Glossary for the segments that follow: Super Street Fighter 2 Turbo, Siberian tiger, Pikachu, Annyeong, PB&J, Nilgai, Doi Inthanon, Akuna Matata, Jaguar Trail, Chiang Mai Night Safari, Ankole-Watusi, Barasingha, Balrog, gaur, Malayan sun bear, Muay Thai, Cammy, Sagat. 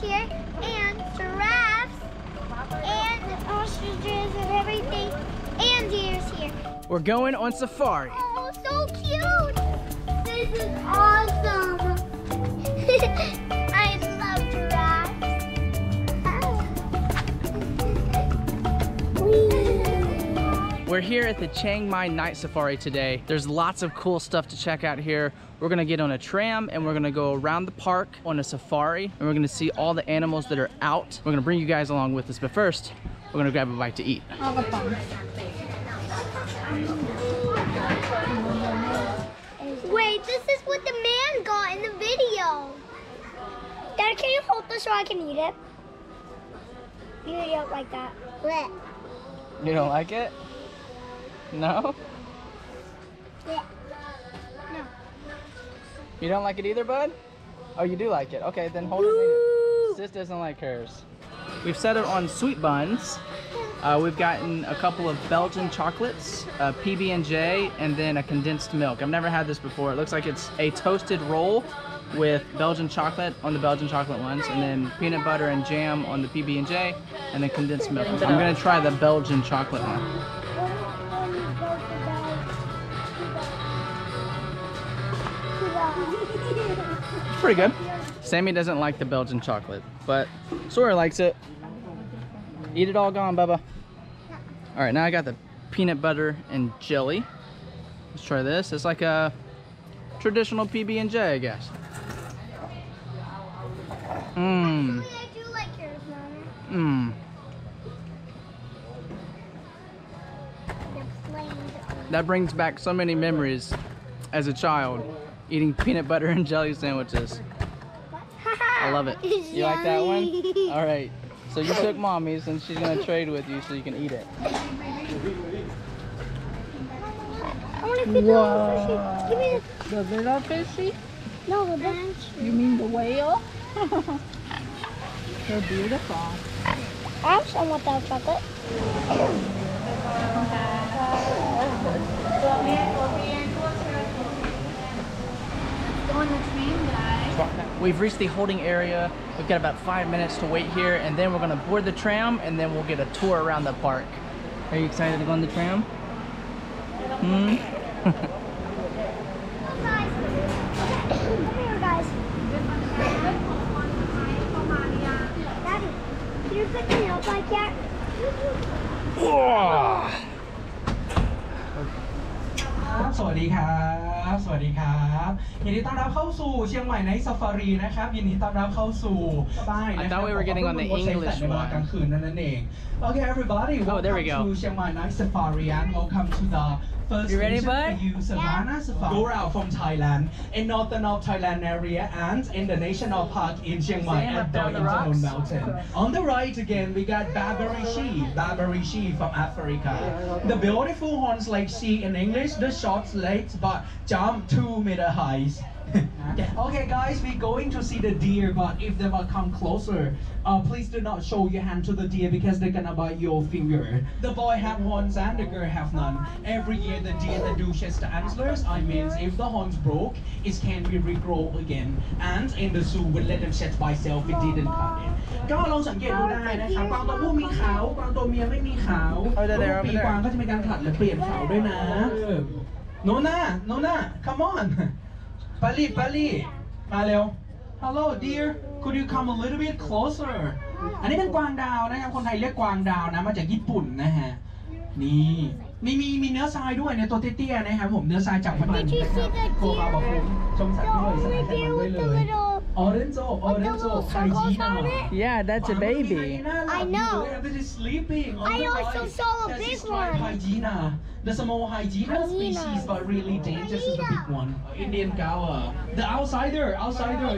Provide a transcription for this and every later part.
here, and giraffes, and ostriches and everything, and deer's here. We're going on safari. Oh, so cute! This is awesome! I love giraffes. Oh. We're here at the Chiang Mai Night Safari today. There's lots of cool stuff to check out here. We're gonna get on a tram and we're gonna go around the park on a safari, and we're gonna see all the animals that are out. We're gonna bring you guys along with us, but first, we're gonna grab a bite to eat. All the fun. Wait, this is what the man got in the video. Dad, can you hold this so I can eat it? You don't like that. Blech. You don't like it? No? Blech. You don't like it either, bud? Oh, you do like it. Okay, then hold it. Sis doesn't like hers. We've settled on sweet buns. We've gotten a couple of Belgian chocolates, a PB&J, and then a condensed milk. I've never had this before. It looks like it's a toasted roll with Belgian chocolate on the Belgian chocolate ones, and then peanut butter and jam on the PB&J, and then condensed milk. I'm gonna try the Belgian chocolate one. It's pretty good. Sammy doesn't like the Belgian chocolate, but Sora likes it. Eat it all gone, Bubba. All right, now I got the peanut butter and jelly. Let's try this. It's like a traditional PB&J, I guess. Mmm. Actually, I do like yours, Mama. Mmm. That brings back so many memories as a child. Eating peanut butter and jelly sandwiches. I love it. You like that one? All right, so you took Mommy's and she's gonna trade with you so you can eat it. I wanna feed the little fishy. Give me the little fishy? No, the bench. You mean the whale? They're beautiful. I also want that chocolate. We've reached the holding area. We've got about 5 minutes to wait here, and then we're gonna board the tram, and then we'll get a tour around the park. Are you excited to go on the tram? Hmm? Come here, guys. Daddy, can you pick me up like that? Hello. I thought we were getting on the English one. Okay, everybody, oh, there we go. Welcome to Chiang Mai Night Safari and welcome to the first region for you, Savannah Safari. Go out from Thailand, in northern of Thailand area and in the national park in Chiang Mai at Doi Inthanon Mountain. On the right again, we got Babari Shee from Africa. The beautiful horns like she in English, the short legs but jump 2 meter high. Okay guys, we're going to see the deer, but if they will come closer, please do not show your hand to the deer because they're gonna bite your finger. The boy have horns and the girl have none. Every year the deer that do chest the antlers, I mean if the horns broke, it can be regrow again. And in the zoo we let them shed by self, it didn't come in. Oh, they're over there. Nona, Nona, come on. Pali, Maleo. Hello, dear. Could you come a little bit closer? This is guangdao. People Thai call guangdao. It's from Japan. There's also meat. It's thin. Did you see the deer? The deer with the little... Orenzo. Hyena. Yeah, that's a baby. I know. I also saw a big one. The small hyena species but really dangerous is the big one. Indian gaur. The outsider,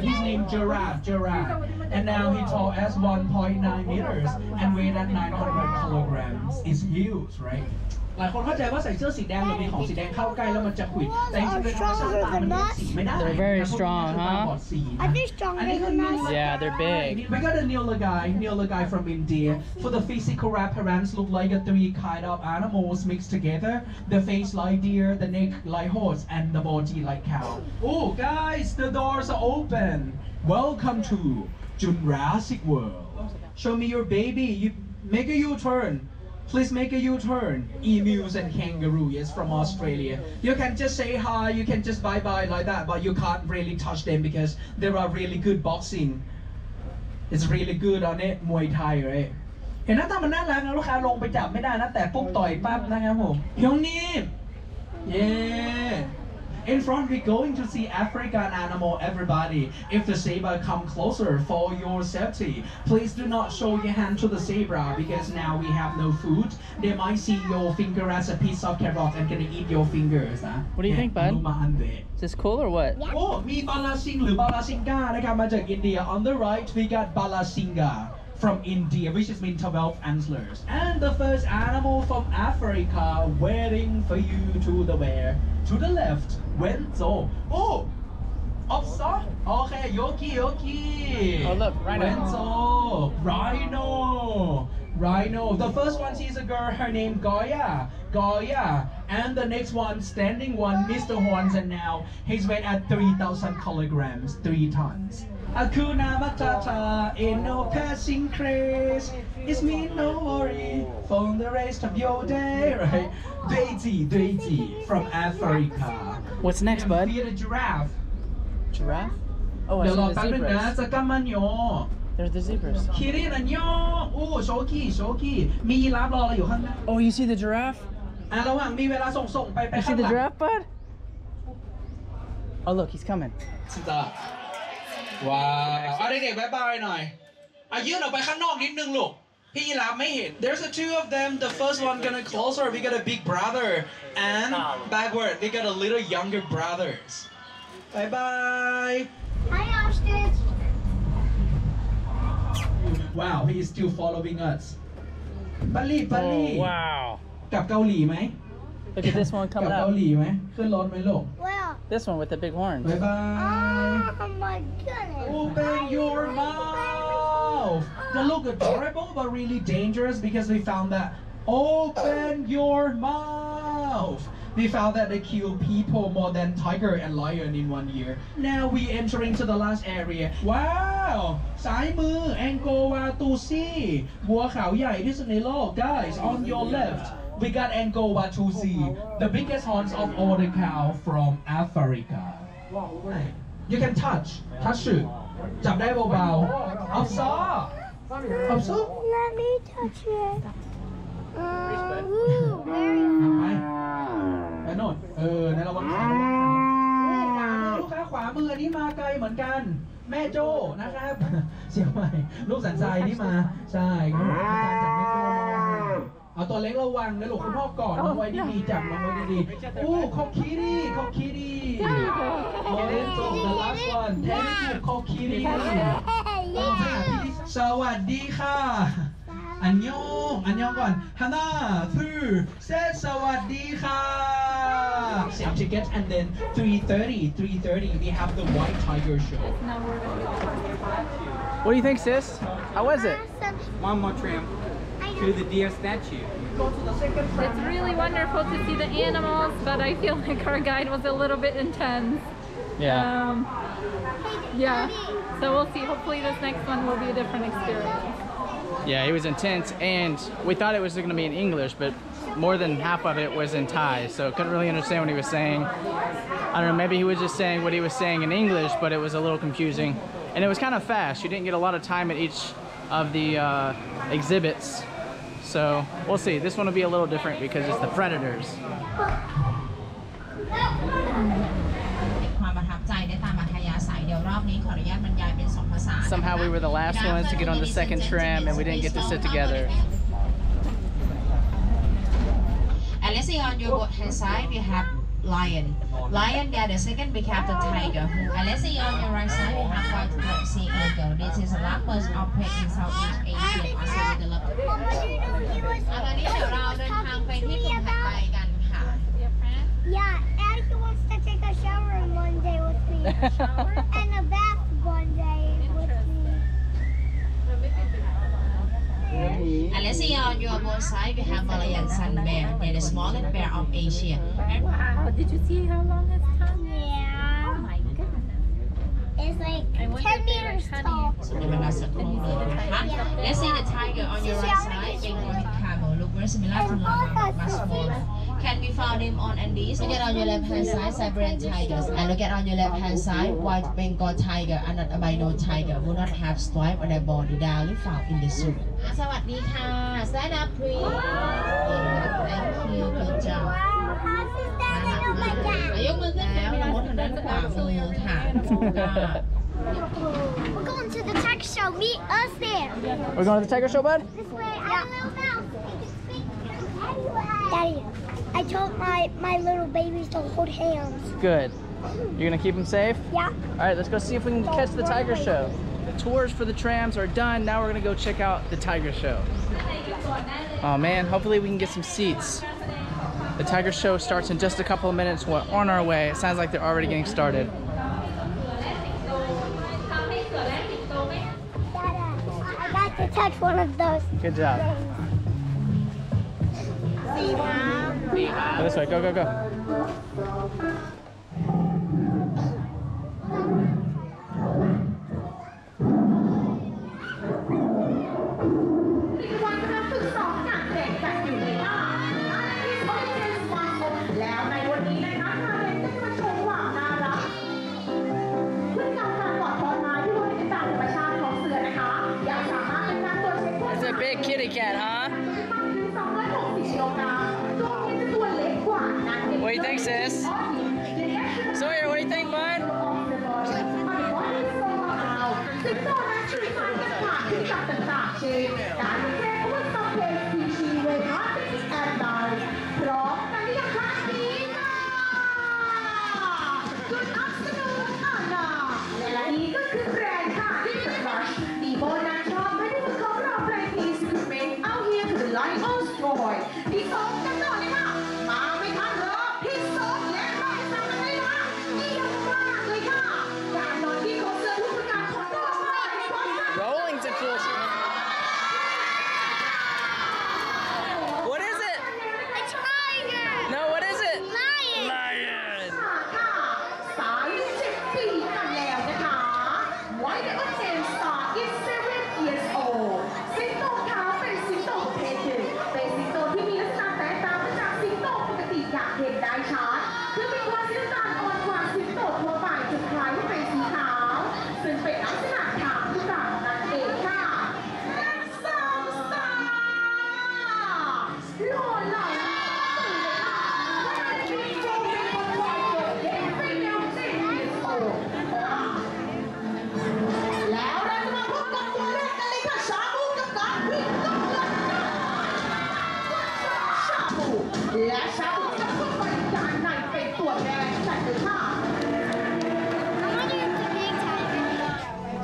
his name giraffe. And now he tall as 1.9 meters and weighed at 900 kilograms. It's huge, right? They're very strong, huh? Are they stronger than us? Yeah, they're big. We got a Nilgai from India. For the physical appearance, look like a three kind of animals mixed together. The face like deer, the neck like horse, and the body like cow. Oh, guys, the doors are open. Welcome to Jurassic World. Show me your baby. You make a U-turn. Please make a U-turn. Emus and kangaroo, yes, from Australia. You can just say hi, you can just bye-bye like that, but you can't really touch them because they are really good boxing. It's really good on it, Muay Thai, right? You yeah. In front, we're going to see African animal, everybody. If the zebra come closer for your safety, please do not show your hand to the zebra because now we have no food. They might see your finger as a piece of carrot and gonna eat your fingers. Huh? What do you think, bud? Is this cool or what? Yeah. Oh, we Barasingha, India. On the right, we got Barasingha from India, which is mean 12 antlers. And the first animal from Africa waiting for you to the where? To the left. When so? Oh! Upside? Okay, yoki. Oh look, rhino. Rhino. The first one is a girl, her name Goya. And the next one, standing one, Mr. Horns, and now he's weighed at 3,000 kilograms, 3 tons. Akuna Matata, in no passing craze. It's me, no worry, for the rest of your day, right? Deity from Africa. What's next, bud? Be a giraffe. Giraffe? Oh, I saw the zebras. There's the zebras. Oh, you see the giraffe? You see the giraffe, bud? Oh, look, he's coming. Wow. Okay, bye-bye now. There's the two of them. The first one gonna closer. We got a big brother, and backward we got a little younger brothers. Bye bye. Hi, ostrich. Wow, he is still following us. Bali. Oh, wow. Look at this one coming up. Wow. This one with the big horns. Bye bye. Oh my goodness. Open your mouth. They look adorable but really dangerous because we found that open your mouth. We found that they kill people more than tiger and lion in 1 year. Now we entering to the last area. Wow! Side move, Ankole-Watusi. Guys, on your left, we got Ankole-Watusi, the biggest horns of all the cow from Africa. You can touch it. Jump that bow. Up saw. Let me touch it. I know. The last one. Sawadika. Annyeong gon. Hana, two, said sawadika. Same ticket, and then 3:30. We have the White Tiger Show. What do you think, sis? How was it? One more tramp to the deer statue. It's really wonderful to see the animals, but I feel like our guide was a little bit intense. Yeah. So we'll see. Hopefully this next one will be a different experience. Yeah, it was intense, and we thought it was going to be in English, but more than half of it was in Thai, so couldn't really understand what he was saying. I don't know, maybe he was just saying what he was saying in English, but it was a little confusing. And it was kind of fast. You didn't get a lot of time at each of the exhibits. So we'll see. This one will be a little different because it's the predators. 2nd. Somehow we were the last ones to get on the 2nd tram and we didn't get to sit together. And let's see, on your hand side we have lion. They are the 2nd, we have the tiger. And let's see, on your right side we have white sea eagle. This is the largest outbreak in Southeast Asia, also developed. Yeah, and he wants to take a shower in 1 day with me. And a bath 1 day with me. And let's see, on your both side, we have Malayan sun bear. They're the smallest bear of Asia. Wow, did you see how long it's time? Yeah. Oh my goodness. It's like 10 meters tall. Let's see the tiger on your right side. Can be found him on Andes. Look at on your left hand side, Siberian tigers. And look at on your left hand side, white Bengal tiger and not albino tiger will not have stripe on their body. They are only found in the zoo. สวัสดีค่ะ Stand up please. Thank you. Good job. ยกมือขึ้นแล้วมดทางด้านขวามือค่ะ We're going to the tiger show. Meet us there. We're going to the tiger show, bud? This way. Yeah. Daddy, I told my little babies to hold hands. Good. You're going to keep them safe? Yeah. All right, let's go see if we can catch the tiger show. The tours for the trams are done. Now we're going to go check out the tiger show. Oh, man. Hopefully we can get some seats. The tiger show starts in just a couple of minutes. We're on our way. It sounds like they're already getting started. I got to touch one of those. Good job. Go this way, go, go, go. That's a big kitty cat, huh? What do you think, sis? Sawyer, what do you think, bud?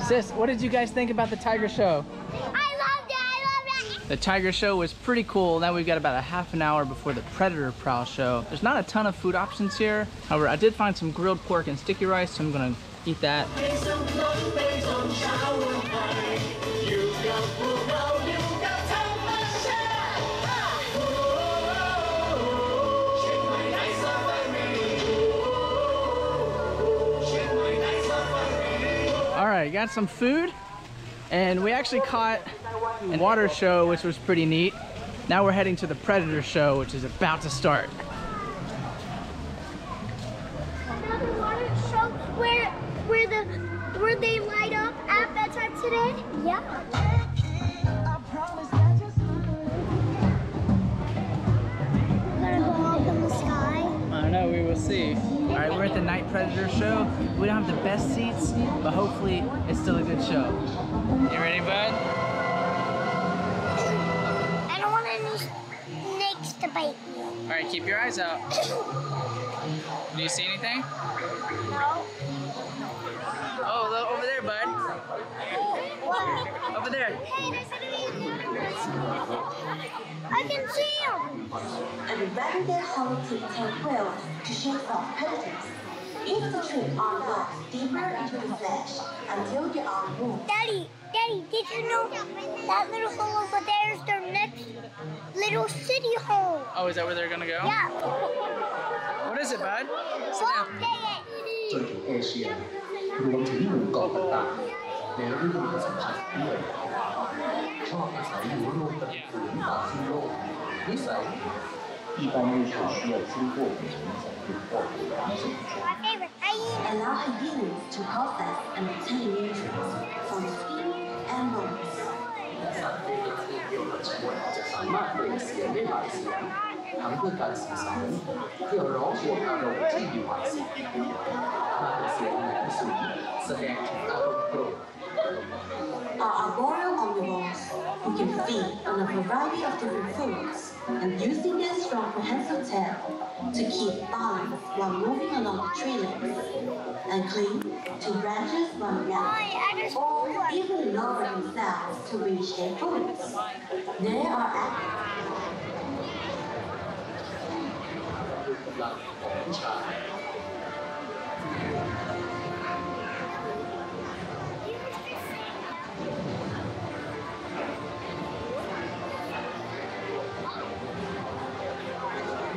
Sis, what did you guys think about the tiger show? I loved it! The tiger show was pretty cool. Now we've got about a half an hour before the predator prowl show. There's not a ton of food options here. However, I did find some grilled pork and sticky rice, so I'm gonna eat that. Alright, got some food, and we actually caught a water show, which was pretty neat. Now we're heading to the predator show, which is about to start. Now the water show where they light up at bedtime today? Yeah. We will see. All right, we're at the night predator show. We don't have the best seats, but hopefully it's still a good show. You ready, bud? I don't want any snakes to bite me. All right, keep your eyes out. Do you see anything? No. Oh, look, over there, bud. What? Over there. Hey, there's I can see him! A regular holocaust tank will to shake off predators. Infiltrate our rocks deeper into the flesh until they are moved. Daddy, did you know that little hole over there is their next little city hole? Oh, is that where they're gonna go? Yeah. What is it, bud? Stop. Asia. รวมถึงหมู่เกาะต่างๆในฤดูผสมพันธุ์ด้วยชอบอาศัยอยู่ร่วมกับฝูงป่าทั่วโลกนิสัย一般入场要经过我们的保护栏进去 Allow her units to process and obtain nutrients from skin and bones สัตว์ในประเภทเดียวกันทั้งหมดจะสามารถเปล่งเสียงได้หลายเสียงทั้งเพื่อการสื่อสารเพื่อร้องรวมอารมณ์ที่มีความสุขหากเสียงไหนสูงแสดงถึงอารมณ์โกรธ Are arboreal omnivores who can feed on a variety of different foods and using their strong prehensile tail to keep balance while moving along the tree limbs and cling to branches while running or even lower themselves to reach their foods. They are active.หลักของวิชา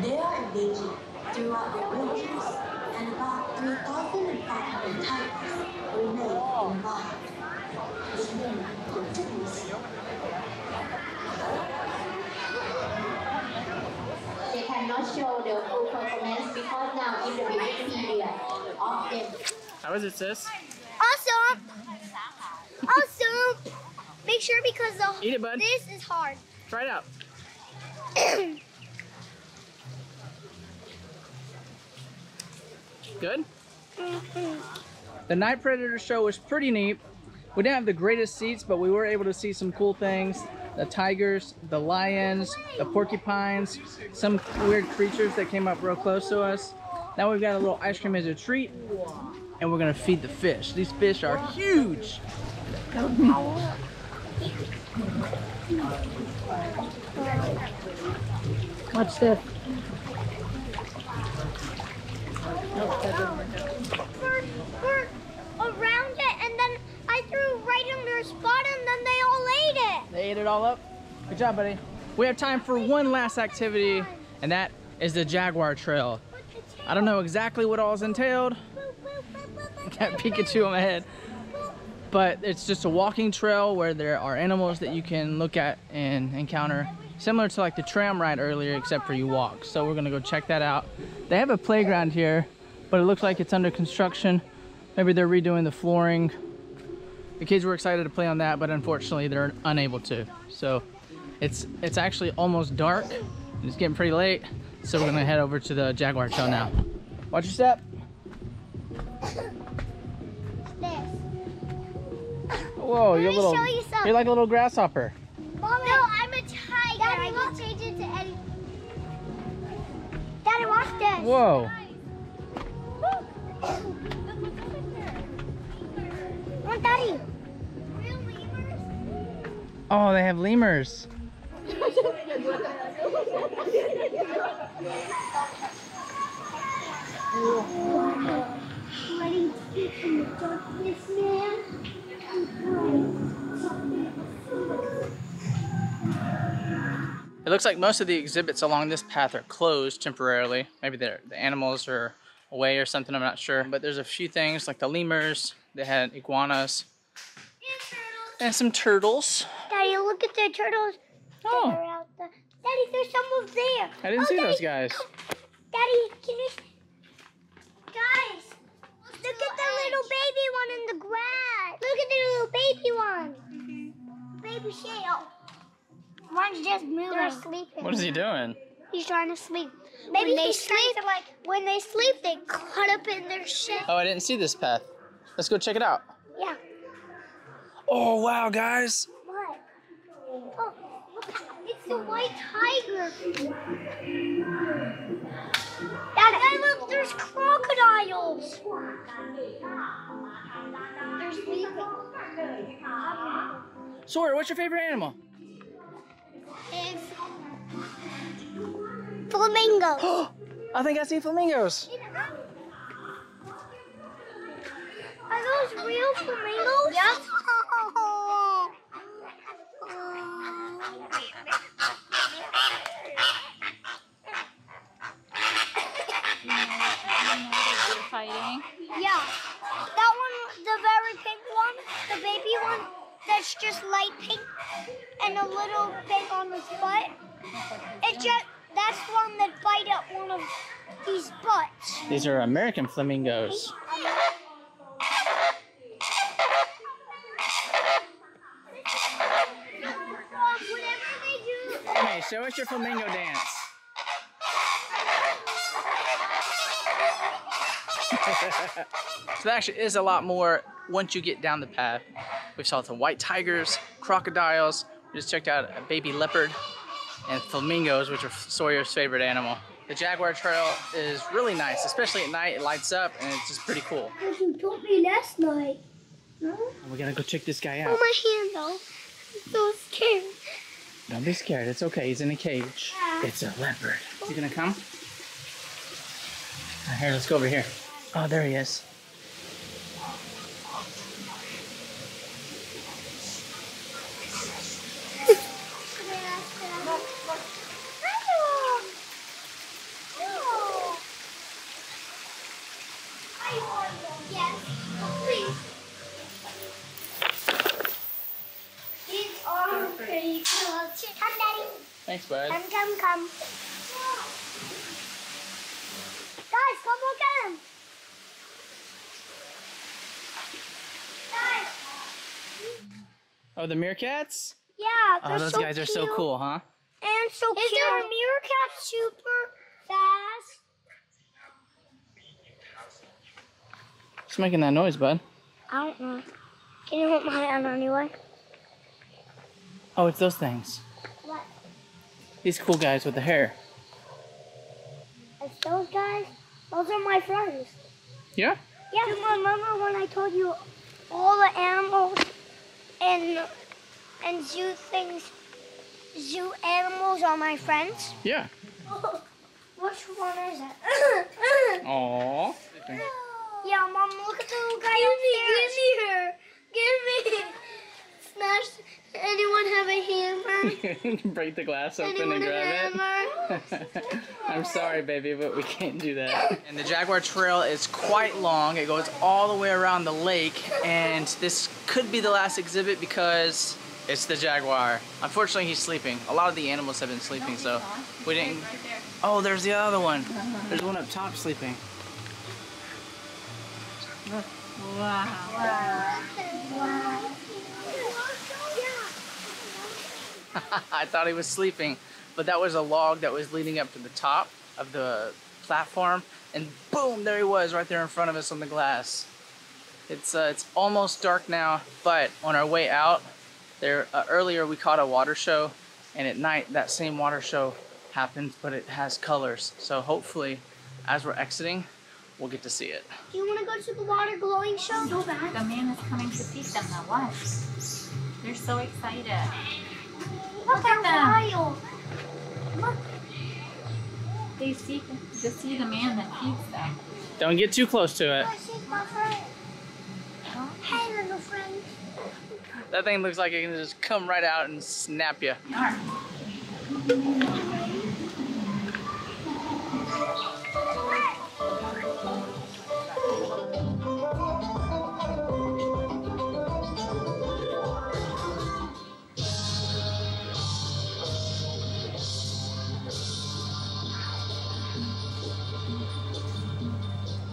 They are endangered throughout their ranges, and about 3,500 tigers remain alive. This means continuously.They cannot show their full performance because now is the breeding period of them. How is it, sis? Awesome! Awesome! Make sure because Eat it, bud. This is hard. Try it out. Good? The Night Predator show was pretty neat. We didn't have the greatest seats, but we were able to see some cool things. The tigers, the lions, the porcupines, some weird creatures that came up real close to us. Now we've got a little ice cream as a treat, and we're gonna feed the fish. These fish are huge. Watch this. We're around it, and then I threw right on their spot, and then they all ate it. They ate it all up? Good job, buddy. We have time for one last activity, and that is the Jaguar Trail. I don't know exactly what all is entailed. Got Pikachu on my head. But it's just a walking trail where there are animals that you can look at and encounter, similar to like the tram ride earlier, except for you walk. So we're gonna go check that out. They have a playground here, but it looks like it's under construction. Maybe they're redoing the flooring. The kids were excited to play on that, but unfortunately they're unable to. So it's actually almost dark. And it's getting pretty late. So we're gonna head over to the Jaguar Trail now. Watch your step. Whoa, you're like a little grasshopper. Mommy, no, I'm a tiger. Daddy, I can change it to Eddie. Daddy, watch this. Whoa. Oh, Daddy. Oh, they have lemurs. It looks like most of the exhibits along this path are closed temporarily. Maybe the animals are away or something, I'm not sure. But there's a few things like the lemurs. They had iguanas and some turtles. Daddy, look at the turtles. Oh. Daddy, there's some over there. I didn't see those guys. Daddy, can you... Guys, look at the little baby one in the grass. Look at the little baby one. Baby Shee. One's just moving. They're sleeping. What is he doing? He's trying to sleep. Maybe they sleep. When they sleep, they caught up in their shell. Oh, I didn't see this path. Let's go check it out. Yeah. Oh, wow, guys. What? Oh, look. It's the white tiger. Dad, look, there's crocodiles. They're sleeping. Sawyer, what's your favorite animal? It's flamingos. I think I see flamingos. Are those real flamingos? Yes. They're fighting. Yeah. That one it's just light pink and a little bit on his butt. It just, that's one that bite up one of these butts. These are American flamingos. Okay, show us your flamingo dance. So there actually is a lot more once you get down the path. We saw some white tigers, crocodiles, we just checked out a baby leopard, and flamingos, which are Sawyer's favorite animal. The Jaguar Trail is really nice, especially at night. It lights up and it's just pretty cool. You told me last night. No? We gotta go check this guy out. Oh, my hand though. I'm so scared. Don't be scared, it's okay. He's in a cage. Yeah. It's a leopard. Is he gonna come? All right, here, let's go over here. Oh, there he is. Thanks, bud. Come. Guys, come look at him. Guys. Oh, the meerkats? Yeah, they're so cute. Oh, those guys are so cool, huh? And so cute. Is there a meerkat super fast? What's making that noise, bud? I don't know. Can you hold my hand anyway? Oh, it's those things. What? These cool guys with the hair. It's those guys? Those are my friends. Yeah? Yeah. Do you remember when I told you all the animals and zoo things, zoo animals are my friends? Yeah. Oh, which one is it? Aww. Yeah, Mom, look at the little guy upstairs. Give me her. Smash. Anyone have a hammer? Break the glass open and grab it. I'm sorry, baby, but we can't do that. And the Jaguar Trail is quite long. It goes all the way around the lake, and this could be the last exhibit because it's the jaguar. Unfortunately, he's sleeping. A lot of the animals have been sleeping, so we didn't... Oh, there's the other one. There's one up top sleeping. Wow. Wow. I thought he was sleeping, but that was a log that was leading up to the top of the platform, and boom, there he was right there in front of us on the glass. It's almost dark now, but on our way out there earlier we caught a water show, and at night that same water show happens, but it has colors. So hopefully, as we're exiting, we'll get to see it. Do you want to go to the water glowing show? So bad. The man is coming to feed them. The wives. They're so excited. Look at them! Look. They see the man that feeds them. Don't get too close to it. Hey, little friend. That thing looks like it can just come right out and snap you. Yarn.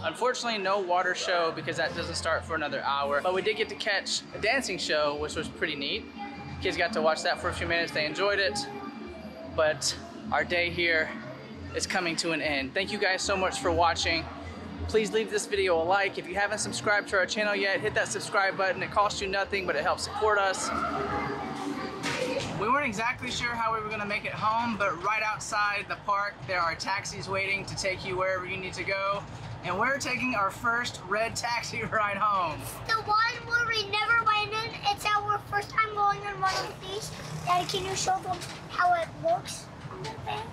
Unfortunately, no water show because that doesn't start for another hour, but we did get to catch a dancing show, which was pretty neat. Kids got to watch that for a few minutes. They enjoyed it, but our day here is coming to an end. Thank you guys so much for watching. Please leave this video a like. If you haven't subscribed to our channel yet, hit that subscribe button. It costs you nothing, but it helps support us. We weren't exactly sure how we were going to make it home, but right outside the park, there are taxis waiting to take you wherever you need to go. And we're taking our first red taxi ride home. It's the one where we never went in. It's our first time going on one of these. Daddy, can you show them how it looks on the van?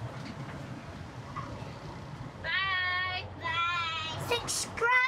Bye. Bye. Subscribe.